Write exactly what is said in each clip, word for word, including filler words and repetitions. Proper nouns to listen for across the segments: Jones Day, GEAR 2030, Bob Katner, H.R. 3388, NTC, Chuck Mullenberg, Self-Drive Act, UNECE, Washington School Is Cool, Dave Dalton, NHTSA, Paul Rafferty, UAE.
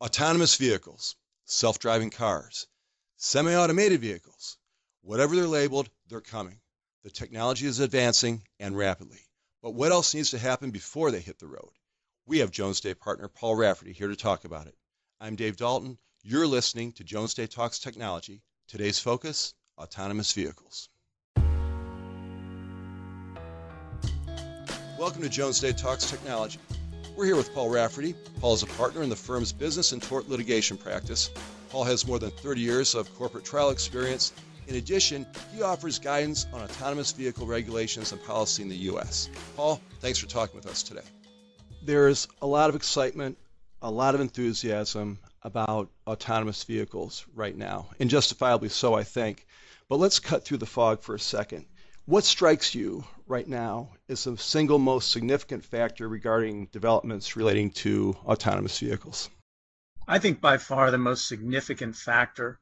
autonomous vehicles, self-driving cars, semi-automated vehicles, whatever they're labeled, they're coming. The technology is advancing and rapidly. But what else needs to happen before they hit the road? We have Jones Day partner Paul Rafferty here to talk about it. I'm Dave Dalton. You're listening to Jones Day Talks Technology. Today's focus, autonomous vehicles. Welcome to Jones Day Talks Technology. We're here with Paul Rafferty. Paul is a partner in the firm's business and tort litigation practice. Paul has more than thirty years of corporate trial experience. In addition, he offers guidance on autonomous vehicle regulations and policy in the U S. Paul, thanks for talking with us today. There's a lot of excitement, a lot of enthusiasm about autonomous vehicles right now, and justifiably so, I think. But let's cut through the fog for a second. What strikes you right now as the single most significant factor regarding developments relating to autonomous vehicles? I think by far the most significant factor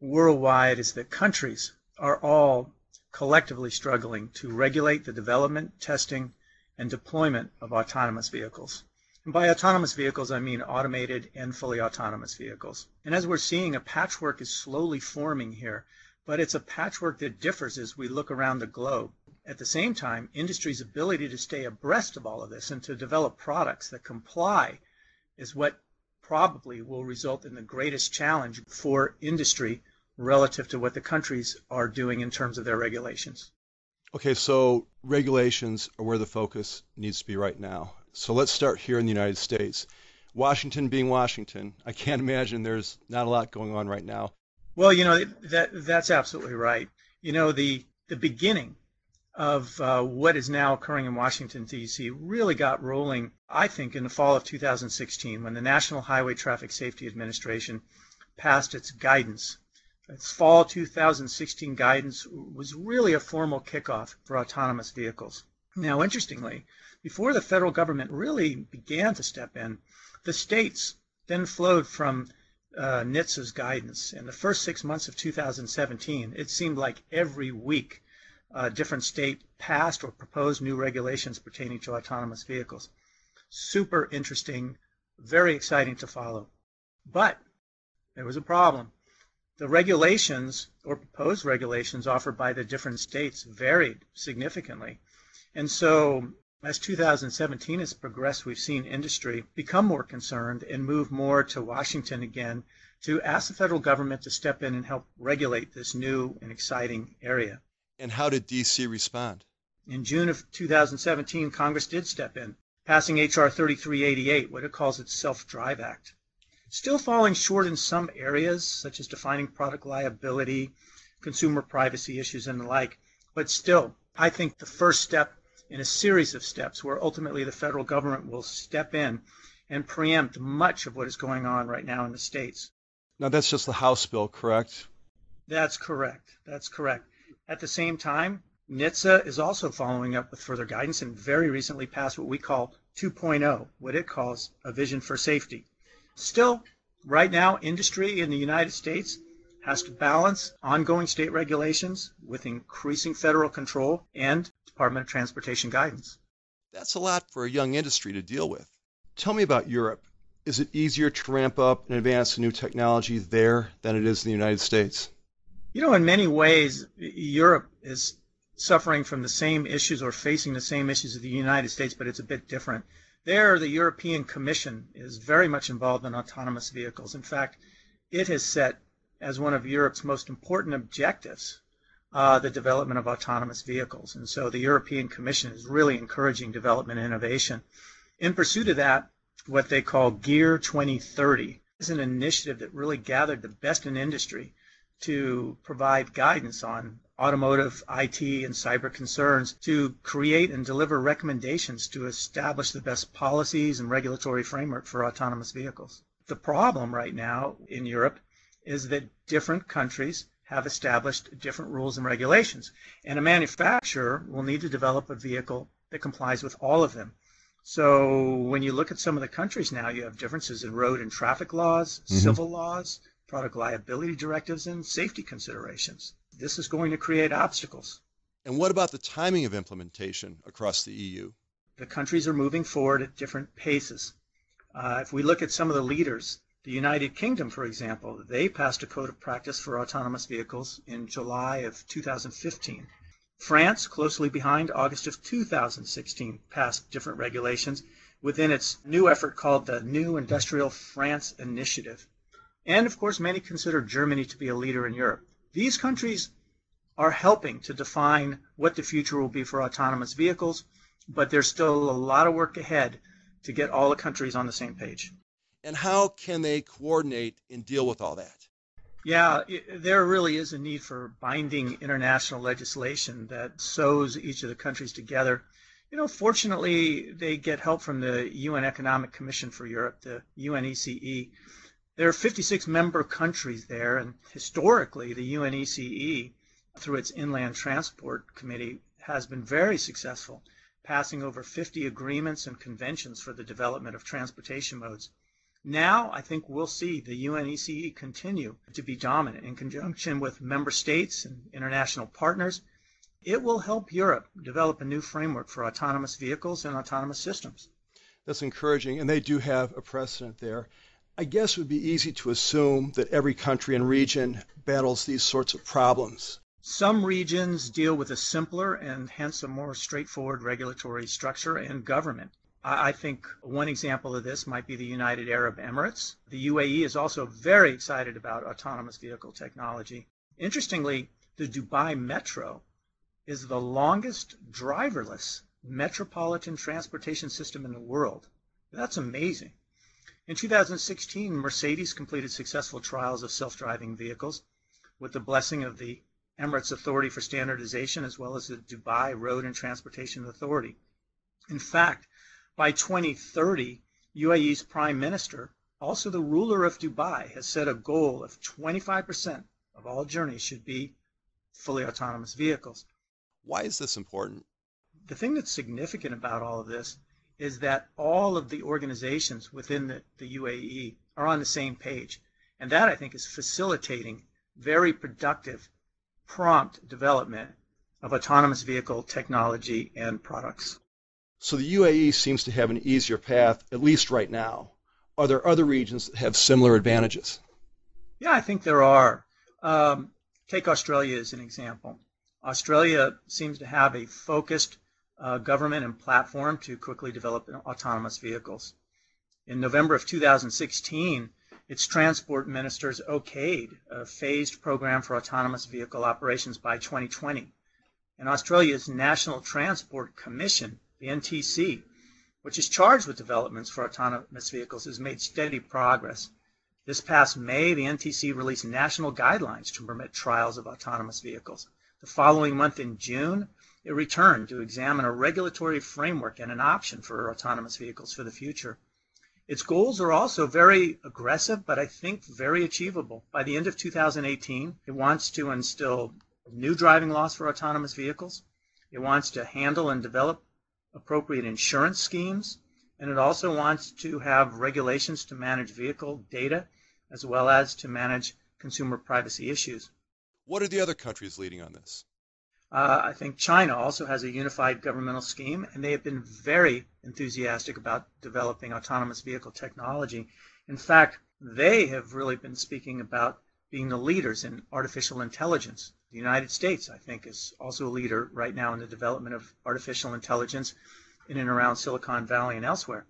worldwide is that countries are all collectively struggling to regulate the development, testing, and deployment of autonomous vehicles. And by autonomous vehicles, I mean automated and fully autonomous vehicles. And as we're seeing, a patchwork is slowly forming here, but it's a patchwork that differs as we look around the globe. At the same time, industry's ability to stay abreast of all of this and to develop products that comply is what probably will result in the greatest challenge for industry relative to what the countries are doing in terms of their regulations. Okay, so regulations are where the focus needs to be right now. So let's start here in the United States. Washington being Washington, I can't imagine there's not a lot going on right now. Well, you know, that that's absolutely right. You know, the, the beginning of uh, what is now occurring in Washington, D C really got rolling, I think, in the fall of two thousand sixteen when the National Highway Traffic Safety Administration passed its guidance. Its fall two thousand sixteen guidance was really a formal kickoff for autonomous vehicles. Now, interestingly, before the federal government really began to step in, the states then flowed from uh, NHTSA's guidance. In the first six months of two thousand seventeen, it seemed like every week a different state passed or proposed new regulations pertaining to autonomous vehicles. Super interesting, very exciting to follow. But there was a problem. The regulations or proposed regulations offered by the different states varied significantly. And so as two thousand seventeen has progressed, we've seen industry become more concerned and move more to Washington again to ask the federal government to step in and help regulate this new and exciting area. And how did D C respond? In June of two thousand seventeen, Congress did step in, passing H R thirty-three eighty-eight, what it calls its Self-Drive Act. Still falling short in some areas, such as defining product liability, consumer privacy issues, and the like, but still, I think the first step in a series of steps where ultimately the federal government will step in and preempt much of what is going on right now in the states. Now, that's just the House bill, correct? That's correct. That's correct. At the same time, NHTSA is also following up with further guidance and very recently passed what we call two point oh, what it calls a vision for safety. Still, right now, industry in the United States has to balance ongoing state regulations with increasing federal control and Department of Transportation guidance. That's a lot for a young industry to deal with. Tell me about Europe. Is it easier to ramp up and advance new technology there than it is in the United States? You know, in many ways, Europe is suffering from the same issues or facing the same issues as the United States, but it's a bit different. There, the European Commission is very much involved in autonomous vehicles. In fact, it has set as one of Europe's most important objectives uh, the development of autonomous vehicles. And so the European Commission is really encouraging development and innovation. In pursuit of that, what they call GEAR twenty thirty is an initiative that really gathered the best in industry to provide guidance on automotive, I T, and cyber concerns, to create and deliver recommendations to establish the best policies and regulatory framework for autonomous vehicles. The problem right now in Europe is that different countries have established different rules and regulations, and a manufacturer will need to develop a vehicle that complies with all of them. So when you look at some of the countries now, you have differences in road and traffic laws, mm-hmm. civil laws, product liability directives, and safety considerations. This is going to create obstacles. And what about the timing of implementation across the E U? The countries are moving forward at different paces. Uh, if we look at some of the leaders The United Kingdom, for example, they passed a code of practice for autonomous vehicles in July of two thousand fifteen. France, closely behind, August of two thousand sixteen, passed different regulations within its new effort called the New Industrial France Initiative. And of course, many consider Germany to be a leader in Europe. These countries are helping to define what the future will be for autonomous vehicles, but there's still a lot of work ahead to get all the countries on the same page. And how can they coordinate and deal with all that? Yeah, it, there really is a need for binding international legislation that sews each of the countries together. You know, fortunately, they get help from the U N Economic Commission for Europe, the U N E C E. There are fifty-six member countries there, and historically, the U N E C E, through its Inland Transport Committee, has been very successful, passing over fifty agreements and conventions for the development of transportation modes. Now, I think we'll see the U N E C E continue to be dominant in conjunction with member states and international partners. It will help Europe develop a new framework for autonomous vehicles and autonomous systems. That's encouraging, and they do have a precedent there. I guess it would be easy to assume that every country and region battles these sorts of problems. Some regions deal with a simpler and hence a more straightforward regulatory structure and government. I think one example of this might be the United Arab Emirates. The U A E is also very excited about autonomous vehicle technology. Interestingly, the Dubai Metro is the longest driverless metropolitan transportation system in the world. That's amazing. In two thousand sixteen, Mercedes completed successful trials of self-driving vehicles with the blessing of the Emirates Authority for Standardization as well as the Dubai Road and Transportation Authority. In fact, by twenty thirty, U A E's Prime Minister, also the ruler of Dubai, has set a goal of twenty-five percent of all journeys should be fully autonomous vehicles. Why is this important? The thing that's significant about all of this is that all of the organizations within the, the U A E are on the same page. And that, I think, is facilitating very productive, prompt development of autonomous vehicle technology and products. So the U A E seems to have an easier path, at least right now. Are there other regions that have similar advantages? Yeah, I think there are. Um, take Australia as an example. Australia seems to have a focused uh, government and platform to quickly develop autonomous vehicles. In November of two thousand sixteen, its transport ministers okayed a phased program for autonomous vehicle operations by twenty twenty. And Australia's National Transport Commission, the N T C, which is charged with developments for autonomous vehicles, has made steady progress. This past May, the N T C released national guidelines to permit trials of autonomous vehicles. The following month in June, it returned to examine a regulatory framework and an option for autonomous vehicles for the future. Its goals are also very aggressive, but I think very achievable. By the end of two thousand eighteen, it wants to instill new driving laws for autonomous vehicles. It wants to handle and develop appropriate insurance schemes, and it also wants to have regulations to manage vehicle data as well as to manage consumer privacy issues. What are the other countries leading on this? Uh, I think China also has a unified governmental scheme, and they have been very enthusiastic about developing autonomous vehicle technology. In fact, they have really been speaking about being the leaders in artificial intelligence. The United States, I think, is also a leader right now in the development of artificial intelligence in and around Silicon Valley and elsewhere.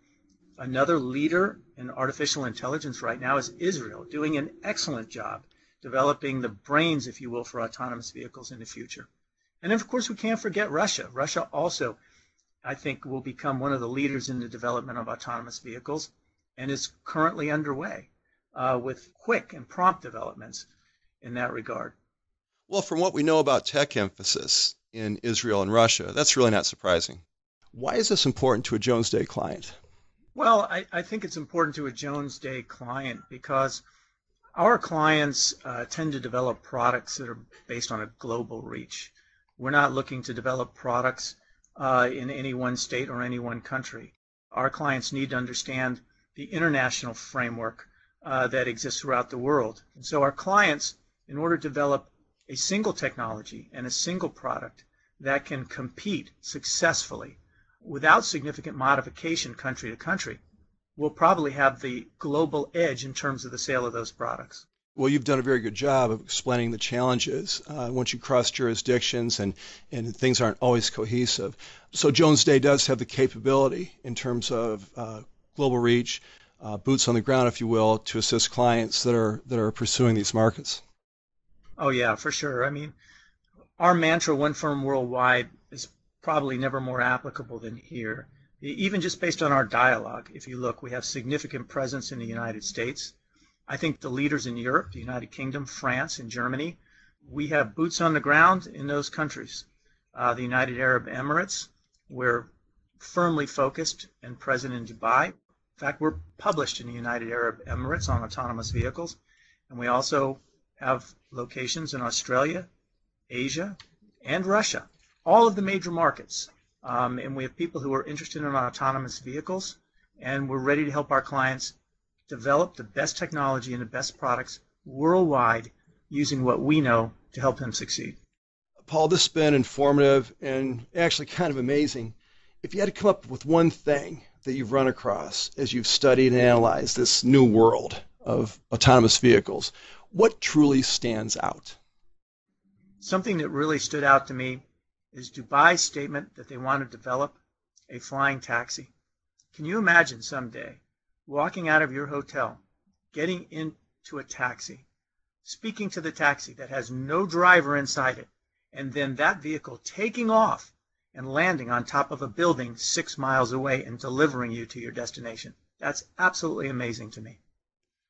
Another leader in artificial intelligence right now is Israel, doing an excellent job developing the brains, if you will, for autonomous vehicles in the future. And of course, we can't forget Russia. Russia also, I think, will become one of the leaders in the development of autonomous vehicles and is currently underway uh, with quick and prompt developments in that regard. Well, from what we know about tech emphasis in Israel and Russia, that's really not surprising. Why is this important to a Jones Day client? Well, I, I think it's important to a Jones Day client because our clients uh, tend to develop products that are based on a global reach. We're not looking to develop products uh, in any one state or any one country. Our clients need to understand the international framework uh, that exists throughout the world. And so our clients, in order to develop a single technology and a single product that can compete successfully without significant modification country to country, will probably have the global edge in terms of the sale of those products. Well, you've done a very good job of explaining the challenges uh, once you cross jurisdictions and, and things aren't always cohesive. So Jones Day does have the capability in terms of uh, global reach, uh, boots on the ground, if you will, to assist clients that are, that are pursuing these markets. Oh, yeah, for sure. I mean, our mantra, one firm worldwide, is probably never more applicable than here. Even just based on our dialogue, if you look, we have significant presence in the United States. I think the leaders in Europe, the United Kingdom, France, and Germany, we have boots on the ground in those countries. Uh, the United Arab Emirates, we're firmly focused and present in Dubai. In fact, we're published in the United Arab Emirates on autonomous vehicles, and we also have locations in Australia, Asia, and Russia, all of the major markets. Um, and we have people who are interested in autonomous vehicles, and we're ready to help our clients develop the best technology and the best products worldwide using what we know to help them succeed. Paul, this has been informative and actually kind of amazing. If you had to come up with one thing that you've run across as you've studied and analyzed this new world of autonomous vehicles, what truly stands out? Something that really stood out to me is Dubai's statement that they want to develop a flying taxi. Can you imagine someday walking out of your hotel, getting into a taxi, speaking to the taxi that has no driver inside it, and then that vehicle taking off and landing on top of a building six miles away and delivering you to your destination? That's absolutely amazing to me.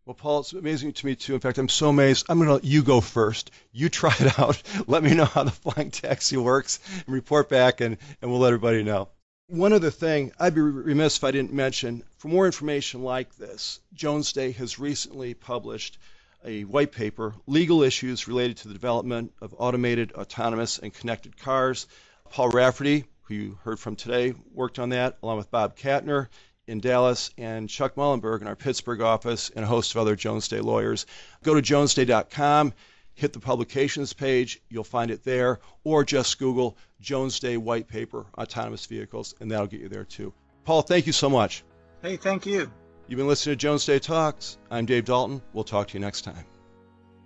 Well, Paul, it's amazing to me, too. In fact, I'm so amazed. I'm going to let you go first. You try it out. Let me know how the flying taxi works and report back, and, and we'll let everybody know. One other thing, I'd be remiss if I didn't mention, for more information like this, Jones Day has recently published a white paper, Legal Issues Related to the Development of Automated, Autonomous, and Connected Cars. Paul Rafferty, who you heard from today, worked on that, along with Bob Katner in Dallas, and Chuck Mullenberg in our Pittsburgh office, and a host of other Jones Day lawyers. Go to jones day dot com, hit the publications page, you'll find it there, or just Google Jones Day white paper, autonomous vehicles, and that'll get you there too. Paul, thank you so much. Hey, thank you. You've been listening to Jones Day Talks. I'm Dave Dalton. We'll talk to you next time.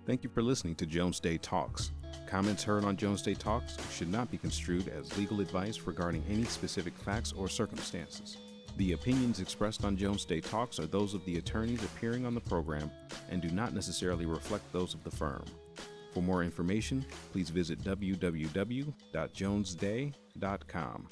Thank you for listening to Jones Day Talks. Comments heard on Jones Day Talks should not be construed as legal advice regarding any specific facts or circumstances. The opinions expressed on Jones Day Talks are those of the attorneys appearing on the program and do not necessarily reflect those of the firm. For more information, please visit w w w dot jones day dot com.